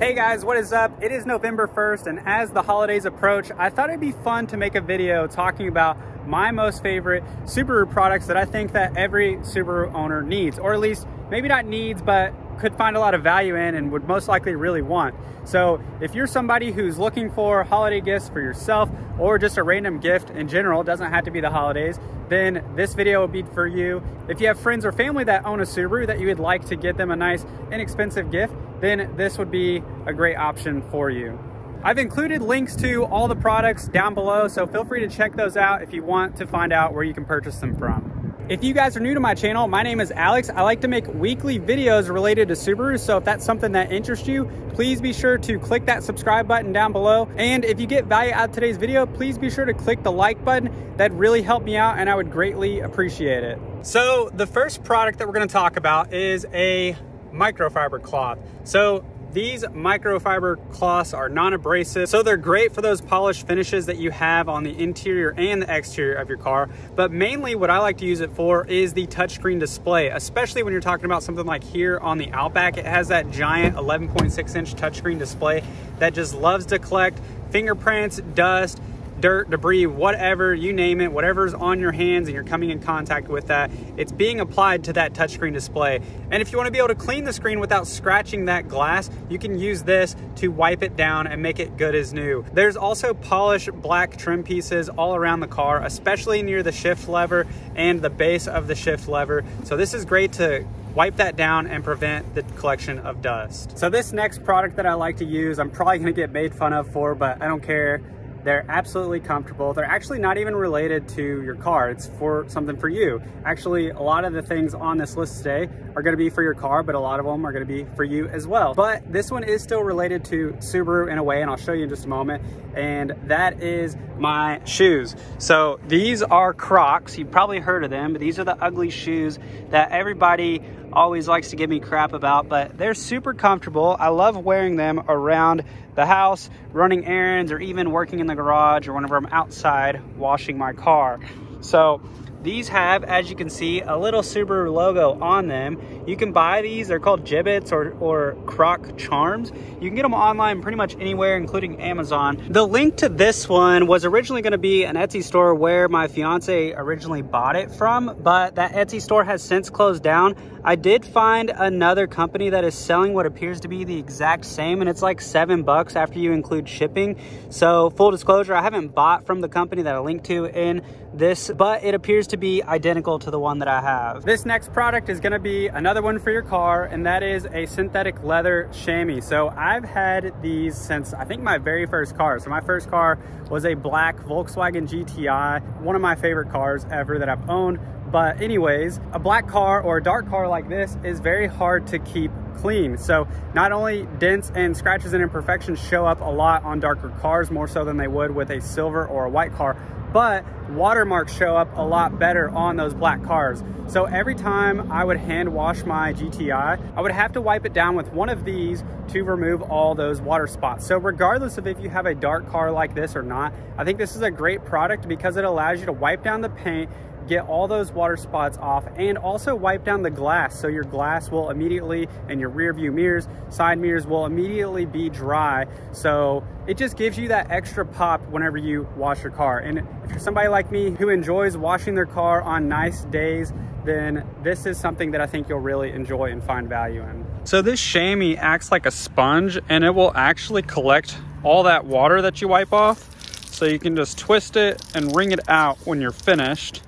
Hey guys, what is up? It is November 1st, and as the holidays approach, I thought it'd be fun to make a video talking about my most favorite Subaru products that I think that every Subaru owner needs, or at least maybe not needs, but could find a lot of value in and would most likely really want. So if you're somebody who's looking for holiday gifts for yourself or just a random gift in general, doesn't have to be the holidays, then this video will be for you. If you have friends or family that own a Subaru that you would like to get them a nice inexpensive gift, then this would be a great option for you. I've included links to all the products down below, so feel free to check those out if you want to find out where you can purchase them from. If you guys are new to my channel, my name is Alex. I like to make weekly videos related to Subaru, so if that's something that interests you, please be sure to click that subscribe button down below. And if you get value out of today's video, please be sure to click the like button. That'd really help me out and I would greatly appreciate it. So the first product that we're gonna talk about is a microfiber cloth. So these microfiber cloths are non-abrasive, so they're great for those polished finishes that you have on the interior and the exterior of your car. But mainly what I like to use it for is the touchscreen display, especially when you're talking about something like here on the Outback. It has that giant 11.6-inch touchscreen display that just loves to collect fingerprints, dust, dirt, debris, whatever, you name it, whatever's on your hands and you're coming in contact with that, it's being applied to that touchscreen display. And if you want to be able to clean the screen without scratching that glass, you can use this to wipe it down and make it good as new. There's also polished black trim pieces all around the car, especially near the shift lever and the base of the shift lever. So this is great to wipe that down and prevent the collection of dust. So this next product that I like to use, I'm probably going to get made fun of for, but I don't care. They're absolutely comfortable. They're actually not even related to your car. It's for something for you. Actually, a lot of the things on this list today are gonna be for your car, but a lot of them are gonna be for you as well. But this one is still related to Subaru in a way, and I'll show you in just a moment. And that is my shoes. So these are Crocs. You've probably heard of them, but these are the ugly shoes that everybody always likes to give me crap about, but they're super comfortable. I love wearing them around the house, running errands, or even working in the garage, or whenever I'm outside washing my car. So these have, as you can see, a little Subaru logo on them. You can buy these. They're called Gibbets or Croc Charms. You can get them online pretty much anywhere, including Amazon. The link to this one was originally going to be an Etsy store where my fiance originally bought it from, but that Etsy store has since closed down. I did find another company that is selling what appears to be the exact same, and it's like $7 after you include shipping. So full disclosure, I haven't bought from the company that I linked to in this, but it appears to be identical to the one that I have. This next product is going to be another one for your car, and that is a synthetic leather chamois. So I've had these since I think my very first car. So my first car was a black Volkswagen GTI, one of my favorite cars ever that I've owned. But anyways, a black car or a dark car like this is very hard to keep clean. So not only dents and scratches and imperfections show up a lot on darker cars, more so than they would with a silver or a white car, but watermarks show up a lot better on those black cars. So every time I would hand wash my GTI, I would have to wipe it down with one of these to remove all those water spots. So regardless of if you have a dark car like this or not, I think this is a great product because it allows you to wipe down the paint, get all those water spots off, and also wipe down the glass. So your glass will immediately, and your rear view mirrors, side mirrors will immediately be dry. So it just gives you that extra pop whenever you wash your car. And if you're somebody like me who enjoys washing their car on nice days, then this is something that I think you'll really enjoy and find value in. So this chamois acts like a sponge, and it will actually collect all that water that you wipe off. So you can just twist it and wring it out when you're finished.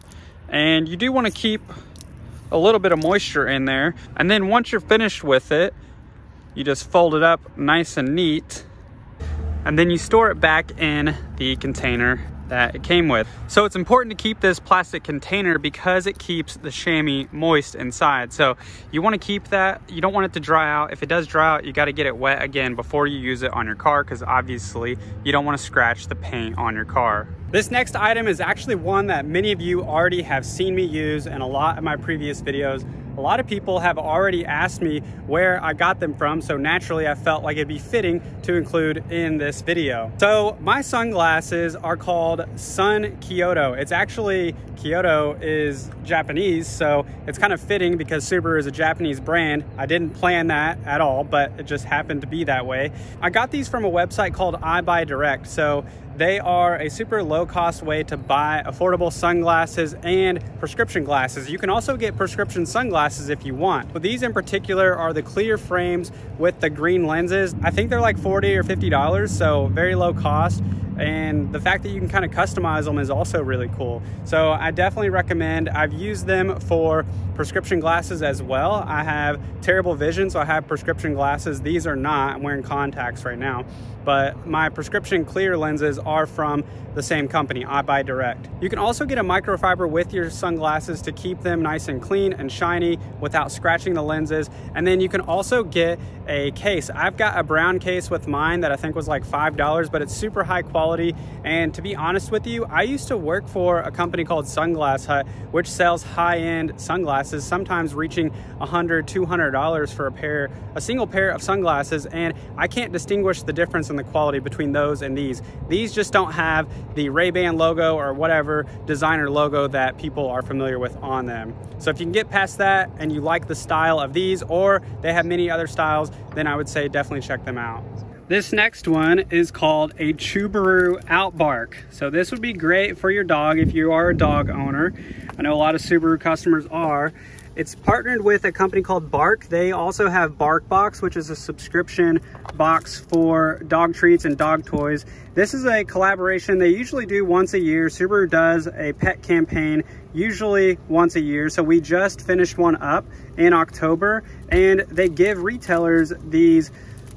And you do want to keep a little bit of moisture in there. And then once you're finished with it, you just fold it up nice and neat. And then you store it back in the container that it came with. So it's important to keep this plastic container because it keeps the chamois moist inside. So you want to keep that. You don't want it to dry out. If it does dry out, you got to get it wet again before you use it on your car, because obviously you don't want to scratch the paint on your car. This next item is actually one that many of you already have seen me use in a lot of my previous videos. A lot of people have already asked me where I got them from, so naturally I felt like it'd be fitting to include in this video. So my sunglasses are called Sun Kyoto. It's actually, Kyoto is Japanese, so it's kind of fitting because Subaru is a Japanese brand. I didn't plan that at all, but it just happened to be that way. I got these from a website called eyebuydirect, so they are a super low-cost way to buy affordable sunglasses and prescription glasses. You can also get prescription sunglasses if you want. But these in particular are the clear frames with the green lenses. I think they're like $40 or $50, so very low cost. And the fact that you can kind of customize them is also really cool. So I definitely recommend. I've used them for prescription glasses as well. I have terrible vision, so I have prescription glasses. These are not. I'm wearing contacts right now. But my prescription clear lenses are from the same company, eyebuydirect. You can also get a microfiber with your sunglasses to keep them nice and clean and shiny without scratching the lenses. And then you can also get a case. I've got a brown case with mine that I think was like $5, but it's super high quality. And to be honest with you, I used to work for a company called Sunglass Hut, which sells high-end sunglasses, sometimes reaching $100, $200 for a single pair of sunglasses, and I can't distinguish the difference in the quality between those and these. These just don't have the Ray-Ban logo or whatever designer logo that people are familiar with on them. So if you can get past that and you like the style of these, or they have many other styles, then I would say definitely check them out. This next one is called a Chubaru Outbark. So this would be great for your dog if you are a dog owner. I know a lot of Subaru customers are. It's partnered with a company called Bark. They also have Bark Box, which is a subscription box for dog treats and dog toys. This is a collaboration they usually do once a year. Subaru does a pet campaign usually once a year. So we just finished one up in October, and they give retailers these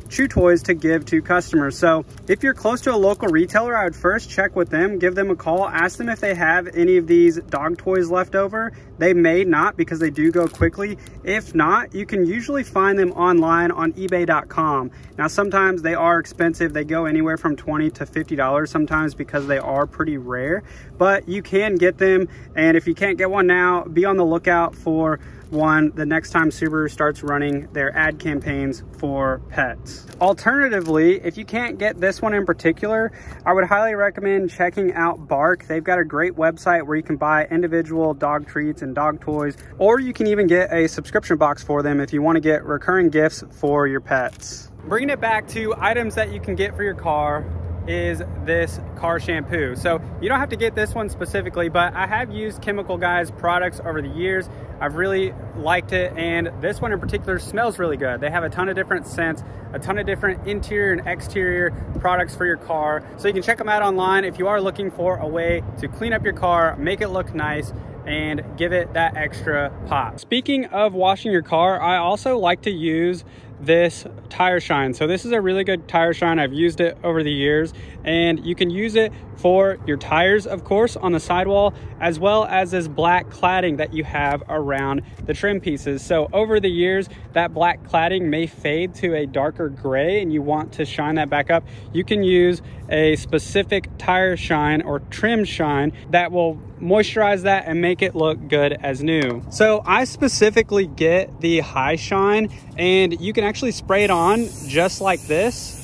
chew toys to give to customers. So if you're close to a local retailer, I would first check with them, give them a call, ask them if they have any of these dog toys left over. They may not, because they do go quickly. If not, you can usually find them online on ebay.com. Now, sometimes they are expensive. They go anywhere from $20 to $50 sometimes because they are pretty rare, but you can get them. And if you can't get one now, be on the lookout for one the next time Subaru starts running their ad campaigns for pets. Alternatively, if you can't get this one in particular, I would highly recommend checking out Bark. They've got a great website where you can buy individual dog treats and dog toys, or you can even get a subscription box for them if you want to get recurring gifts for your pets. Bringing it back to items that you can get for your car is this car shampoo. So you don't have to get this one specifically, but I have used Chemical Guys products over the years. I've really liked it, and this one in particular smells really good. They have a ton of different scents, a ton of different interior and exterior products for your car. So you can check them out online if you are looking for a way to clean up your car, make it look nice, and give it that extra pop. Speaking of washing your car, I also like to use this tire shine. So this is a really good tire shine. I've used it over the years, and you can use it for your tires, of course, on the sidewall, as well as this black cladding that you have around the trim pieces. So over the years, that black cladding may fade to a darker gray, and you want to shine that back up. You can use a specific tire shine or trim shine that will moisturize that and make it look good as new. So I specifically get the high shine, and you can actually spray it on just like this.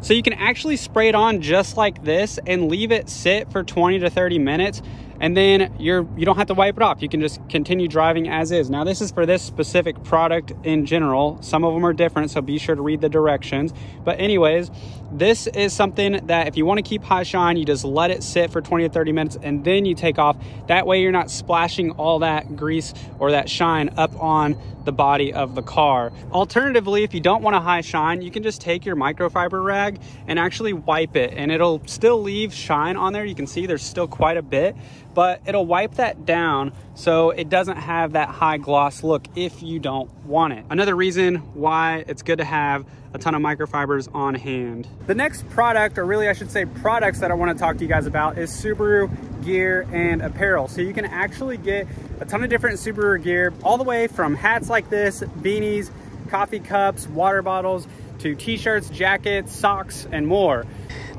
So you can actually spray it on just like this and leave it sit for 20 to 30 minutes. And then you don't have to wipe it off. You can just continue driving as is. Now, this is for this specific product in general. Some of them are different, so be sure to read the directions. But anyways, this is something that if you want to keep high shine, you just let it sit for 20 to 30 minutes and then you take off. That way you're not splashing all that grease or that shine up on the body of the car. Alternatively, if you don't want a high shine, you can just take your microfiber rag and actually wipe it, and it'll still leave shine on there. You can see there's still quite a bit, but it'll wipe that down so it doesn't have that high gloss look if you don't want it. Another reason why it's good to have a ton of microfibers on hand. The next product, or really I should say products, that I want to talk to you guys about is Subaru gear and apparel. So you can actually get a ton of different Subaru gear, all the way from hats like this, beanies, coffee cups, water bottles, to t-shirts, jackets, socks, and more.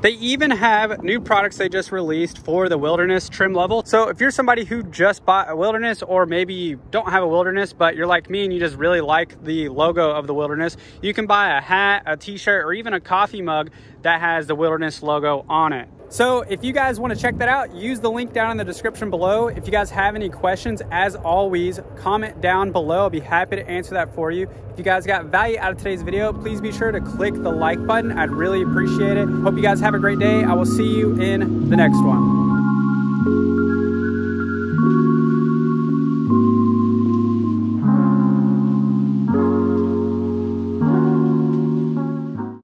They even have new products they just released for the Wilderness trim level. So if you're somebody who just bought a Wilderness, or maybe you don't have a Wilderness, but you're like me and you just really like the logo of the Wilderness, you can buy a hat, a t-shirt, or even a coffee mug that has the Wilderness logo on it. So if you guys want to check that out, use the link down in the description below. If you guys have any questions, as always, comment down below. I'll be happy to answer that for you. If you guys got value out of today's video, please be sure to click the like button. I'd really appreciate it. Hope you guys have a great day. I will see you in the next one.